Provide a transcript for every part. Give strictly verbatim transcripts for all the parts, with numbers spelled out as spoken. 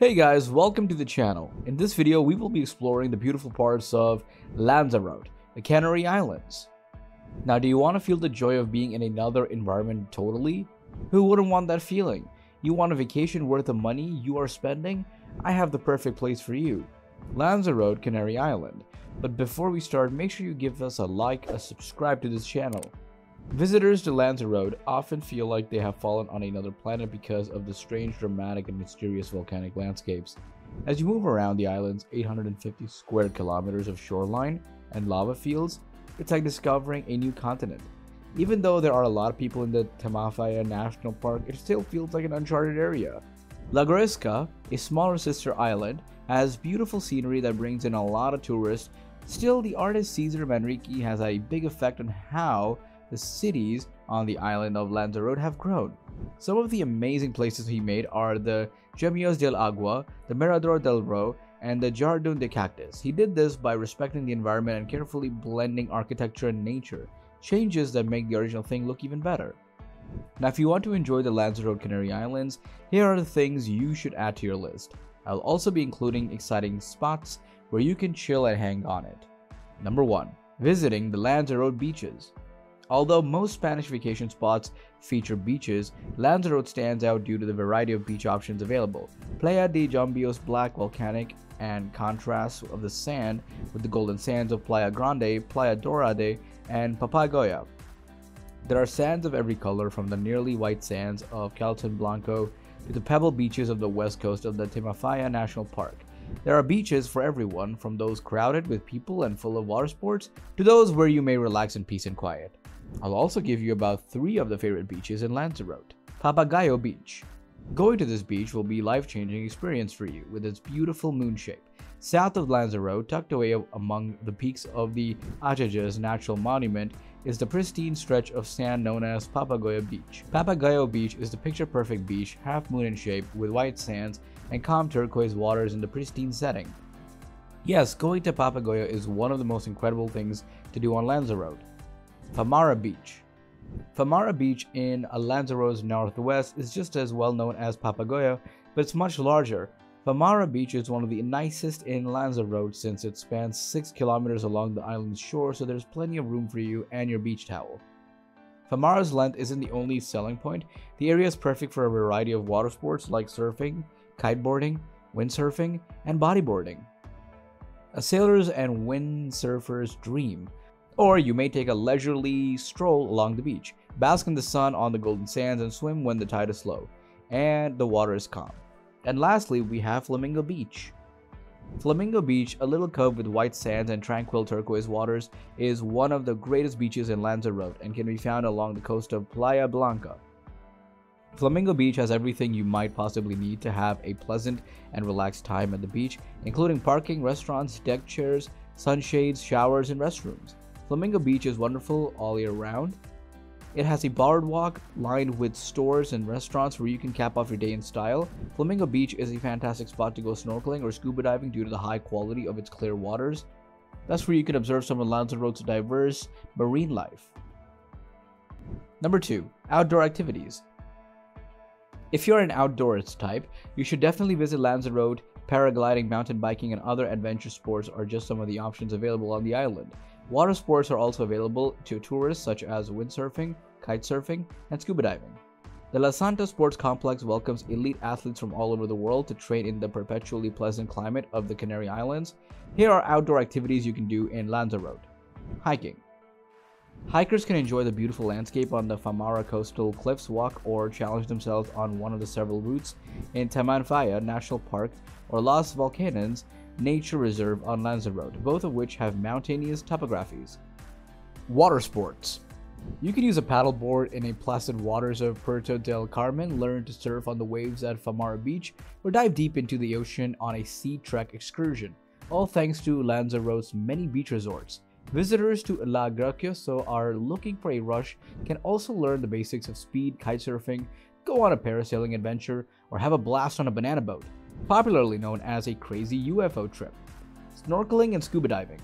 Hey guys, welcome to the channel. In this video, we will be exploring the beautiful parts of Lanzarote, the Canary Islands. Now, do you want to feel the joy of being in another environment totally? Who wouldn't want that feeling? You want a vacation worth the money you are spending? I have the perfect place for you, Lanzarote, Canary Island. But before we start, make sure you give us a like, a subscribe to this channel. Visitors to Lanzarote often feel like they have fallen on another planet because of the strange, dramatic, and mysterious volcanic landscapes. As you move around the island's eight hundred fifty square kilometers of shoreline and lava fields, it's like discovering a new continent. Even though there are a lot of people in the Timanfaya National Park, it still feels like an uncharted area. La Graciosa, a smaller sister island, has beautiful scenery that brings in a lot of tourists. Still, the artist César Manrique has a big effect on how the cities on the island of Lanzarote have grown. Some of the amazing places he made are the Jameos del Agua, the Mirador del Río, and the Jardín de Cactus. He did this by respecting the environment and carefully blending architecture and nature, changes that make the original thing look even better. Now, if you want to enjoy the Lanzarote Canary Islands, here are the things you should add to your list. I'll also be including exciting spots where you can chill and hang on it. Number one. Visiting the Lanzarote beaches. Although most Spanish vacation spots feature beaches, Lanzarote stands out due to the variety of beach options available. Playa de Jameos' black, volcanic, and contrasts of the sand with the golden sands of Playa Grande, Playa Dorada, and Papagayo. There are sands of every color, from the nearly white sands of Caletón Blanco to the pebble beaches of the west coast of the Timanfaya National Park. There are beaches for everyone, from those crowded with people and full of water sports to those where you may relax in peace and quiet. I'll also give you about three of the favorite beaches in Lanzarote. Papagayo Beach. Going to this beach will be a life-changing experience for you with its beautiful moon shape. South of Lanzarote, tucked away among the peaks of the Ajaches Natural Monument, is the pristine stretch of sand known as Papagayo Beach. Papagayo Beach is the picture-perfect beach, half-moon in shape, with white sands and calm turquoise waters in the pristine setting. Yes, going to Papagayo is one of the most incredible things to do on Lanzarote. Famara Beach. Famara Beach in Lanzarote's northwest is just as well known as Papagayo, but it's much larger. Famara Beach is one of the nicest in Lanzarote since it spans six kilometers along the island's shore, so there's plenty of room for you and your beach towel. Famara's length isn't the only selling point. The area is perfect for a variety of water sports like surfing, kiteboarding, windsurfing, and bodyboarding. A sailor's and windsurfer's dream. Or you may take a leisurely stroll along the beach, bask in the sun on the golden sands, and swim when the tide is low and the water is calm. And lastly, we have Flamingo Beach. Flamingo Beach, a little cove with white sands and tranquil turquoise waters, is one of the greatest beaches in Lanzarote and can be found along the coast of Playa Blanca. Flamingo Beach has everything you might possibly need to have a pleasant and relaxed time at the beach, including parking, restaurants, deck chairs, sunshades, showers, and restrooms. Flamingo Beach is wonderful all year round. It has a boardwalk lined with stores and restaurants where you can cap off your day in style. Flamingo Beach is a fantastic spot to go snorkeling or scuba diving due to the high quality of its clear waters. That's where you can observe some of Lanzarote's diverse marine life. Number two. Outdoor activities. If you're an outdoors type, you should definitely visit Lanzarote. Paragliding, mountain biking, and other adventure sports are just some of the options available on the island. Water sports are also available to tourists, such as windsurfing, kitesurfing, and scuba diving. The La Santa Sports Complex welcomes elite athletes from all over the world to train in the perpetually pleasant climate of the Canary Islands. Here are outdoor activities you can do in Lanzarote. Hiking. Hikers can enjoy the beautiful landscape on the Famara coastal cliffs, walk or challenge themselves on one of the several routes in Timanfaya National Park or Las Volcanes Nature Reserve on Lanzarote, both of which have mountainous topographies. Water sports. You can use a paddleboard in the placid waters of Puerto del Carmen, learn to surf on the waves at Famara Beach, or dive deep into the ocean on a sea trek excursion, all thanks to Lanzarote's many beach resorts. Visitors to La Graciosa are looking for a rush, can also learn the basics of speed kitesurfing, go on a parasailing adventure, or have a blast on a banana boat, popularly known as a crazy U F O trip. Snorkeling and scuba diving.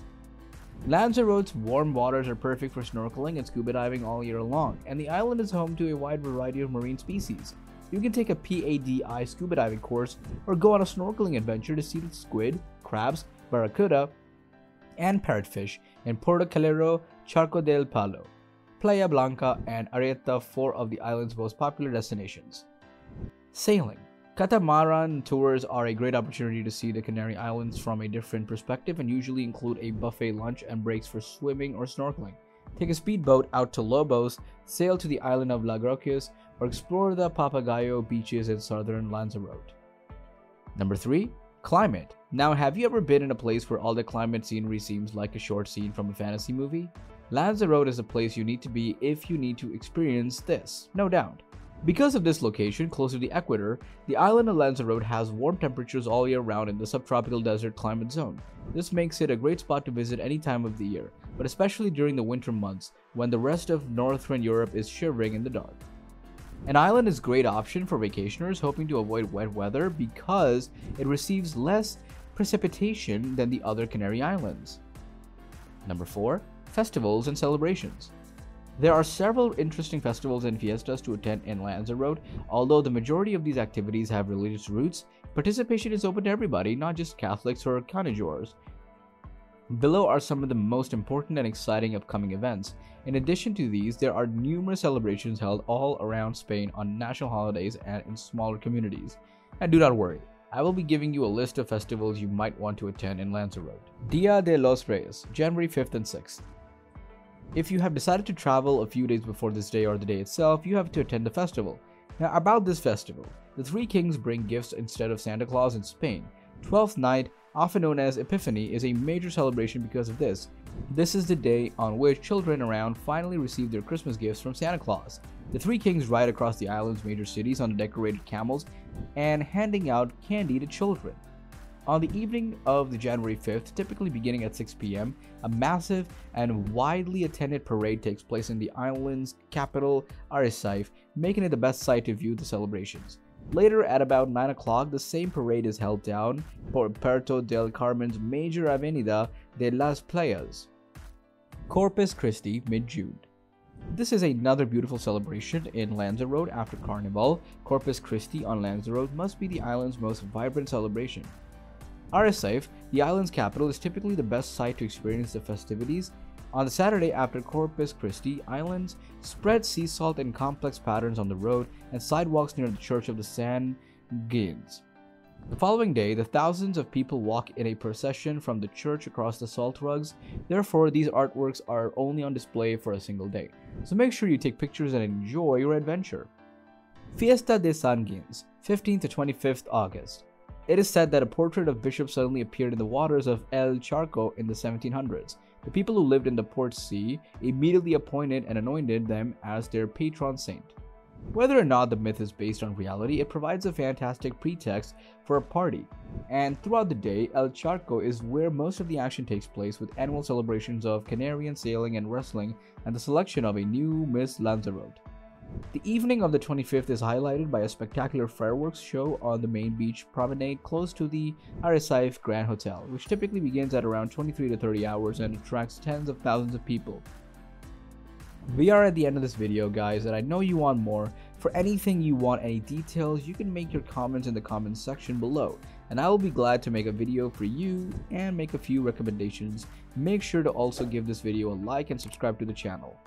Lanzarote's warm waters are perfect for snorkeling and scuba diving all year long, and the island is home to a wide variety of marine species. you can take a P A D I scuba diving course or go on a snorkeling adventure to see the squid, crabs, barracuda, and parrotfish in Puerto Calero, Charco del Palo, Playa Blanca, and Arrieta, four of the island's most popular destinations. Sailing. Catamaran tours are a great opportunity to see the Canary Islands from a different perspective and usually include a buffet lunch and breaks for swimming or snorkeling. Take a speedboat out to Lobos, sail to the island of La Graciosa, or explore the Papagayo beaches in southern Lanzarote. Number three. Climate. Now, have you ever been in a place where all the climate scenery seems like a short scene from a fantasy movie? Lanzarote is a place you need to be if you need to experience this, no doubt. Because of this location, close to the equator, the island of Lanzarote has warm temperatures all year round in the subtropical desert climate zone. This makes it a great spot to visit any time of the year, but especially during the winter months, when the rest of northern Europe is shivering in the dark. An island is a great option for vacationers hoping to avoid wet weather because it receives less precipitation than the other Canary Islands. Number four. Festivals and celebrations. There are several interesting festivals and fiestas to attend in Lanzarote. Although the majority of these activities have religious roots, participation is open to everybody, not just Catholics or connoisseurs. Below are some of the most important and exciting upcoming events. In addition to these, there are numerous celebrations held all around Spain on national holidays and in smaller communities. And do not worry, I will be giving you a list of festivals you might want to attend in Lanzarote. Dia de los Reyes, January fifth and sixth. If you have decided to travel a few days before this day or the day itself, you have to attend the festival. Now, about this festival, the three kings bring gifts instead of Santa Claus in Spain. Twelfth Night, often known as Epiphany, is a major celebration because of this. This is the day on which children around finally receive their Christmas gifts from Santa Claus. The three kings ride across the island's major cities on decorated camels and handing out candy to children. On the evening of the January fifth, typically beginning at six p m, a massive and widely attended parade takes place in the island's capital, Arrecife, making it the best site to view the celebrations. Later, at about nine o'clock, the same parade is held down for Puerto del Carmen's major avenida de las Playas. Corpus Christi, mid-June. This is another beautiful celebration in Lanzarote after Carnival. Corpus Christi on Lanzarote must be the island's most vibrant celebration. Arrecife, the island's capital, is typically the best site to experience the festivities. On the Saturday after Corpus Christi, islands spread sea salt in complex patterns on the road and sidewalks near the Church of the San Ginés. The following day, the thousands of people walk in a procession from the church across the salt rugs. Therefore, these artworks are only on display for a single day, so make sure you take pictures and enjoy your adventure. Fiesta de San Ginés, fifteenth to twenty-fifth August. It is said that a portrait of Bishop suddenly appeared in the waters of El Charco in the seventeen hundreds. The people who lived in the port sea immediately appointed and anointed them as their patron saint. Whether or not the myth is based on reality, it provides a fantastic pretext for a party. And throughout the day, El Charco is where most of the action takes place, with annual celebrations of Canarian sailing and wrestling and the selection of a new Miss Lanzarote. The evening of the twenty-fifth is highlighted by a spectacular fireworks show on the main beach promenade close to the Arrecife Grand Hotel, which typically begins at around twenty-three to thirty hours and attracts tens of thousands of people. We are at the end of this video, guys, and I know you want more. For anything you want, any details, you can make your comments in the comments section below, and I will be glad to make a video for you and make a few recommendations. Make sure to also give this video a like and subscribe to the channel.